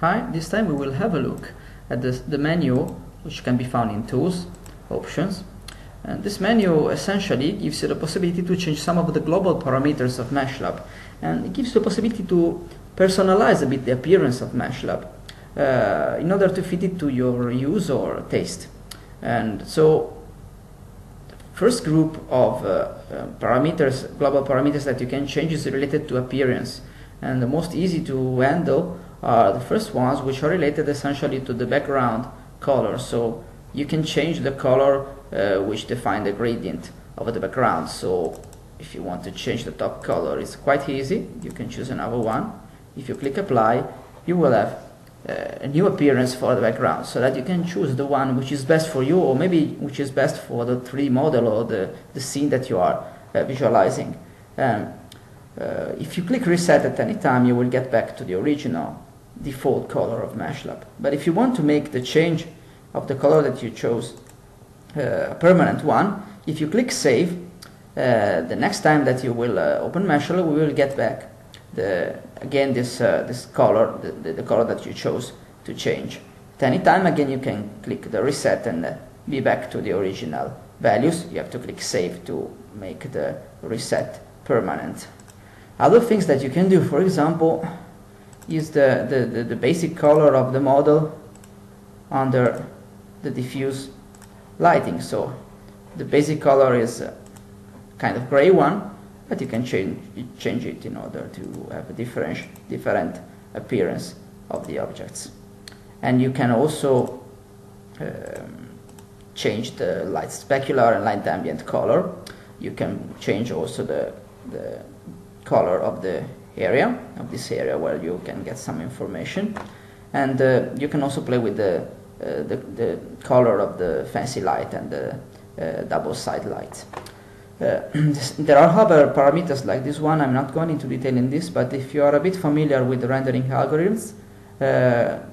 Hi, this time we will have a look at the menu which can be found in Tools, Options, and this menu essentially gives you the possibility to change some of the global parameters of MeshLab, and it gives you the possibility to personalize a bit the appearance of MeshLab in order to fit it to your use or taste. And so the first group of parameters, global parameters that you can change is related to appearance, and the most easy to handle are the first ones, which are related essentially to the background color. So you can change the color which define the gradient of the background. So if you want to change the top color, it's quite easy. You can choose another one. If you click apply, you will have a new appearance for the background, so that you can choose the one which is best for you, or maybe which is best for the 3D model or the scene that you are visualizing. If you click reset at any time, you will get back to the original default color of MeshLab. But if you want to make the change of the color that you chose a permanent one, if you click save, the next time that you will open MeshLab, we will get back this color, the color that you chose to change. At any time, again, you can click the reset and be back to the original values. You have to click save to make the reset permanent. Other things that you can do, for example, is the basic color of the model under the diffuse lighting. So the basic color is a kind of gray one, but you can change it in order to have a different appearance of the objects. And you can also change the light specular and light ambient color. You can change also the color of the area, of this area, where you can get some information. And you can also play with the color of the fancy light and the double side light. There are other parameters like this one. I'm not going into detail in this, but if you are a bit familiar with the rendering algorithms,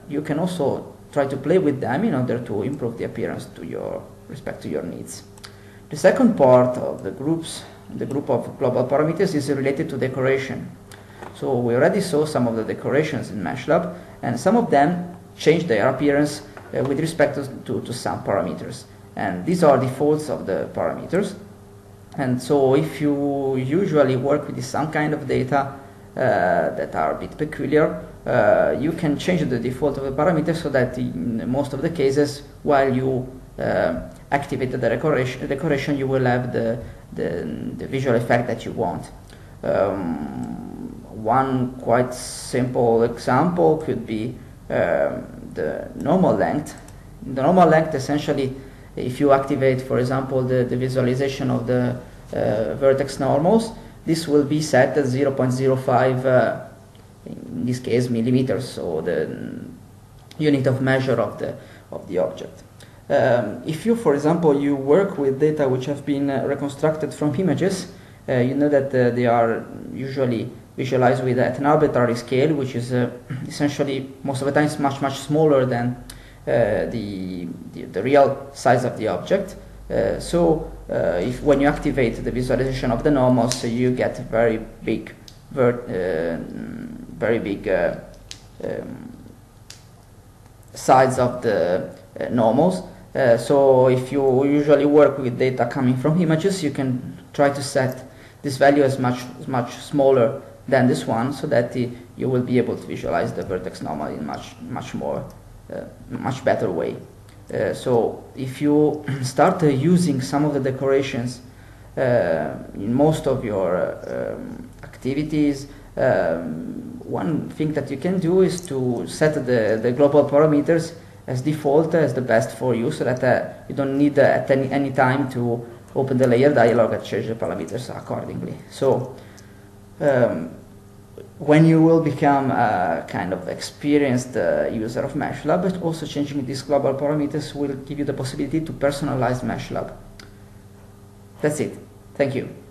you can also try to play with them in order to improve the appearance to your respect to your needs. The second part of the groups, the group of global parameters, is related to decoration. So we already saw some of the decorations in MeshLab, and some of them change their appearance with respect to some parameters. And these are defaults of the parameters. And so if you usually work with some kind of data that are a bit peculiar, you can change the default of the parameters so that in most of the cases, while you activate the decoration, you will have the visual effect that you want. One quite simple example could be the normal length. The normal length, essentially, if you activate, for example, the visualization of the vertex normals, this will be set at 0.05, in this case, millimeters, so the unit of measure of the object. If you, for example, you work with data which have been reconstructed from images, you know that they are usually visualized with an arbitrary scale, which is essentially most of the time much smaller than the real size of the object. When you activate the visualization of the normals, you get very big sides of the normals. So if you usually work with data coming from images, you can try to set this value as much smaller than this one, so that you will be able to visualize the vertex normal in much better way. So if you start using some of the decorations in most of your activities, one thing that you can do is to set the global parameters as default, as the best for you, so that you don't need at any time to open the layer dialog and change the parameters accordingly. So when you will become a kind of experienced user of MeshLab, but also changing these global parameters will give you the possibility to personalize MeshLab. That's it. Thank you.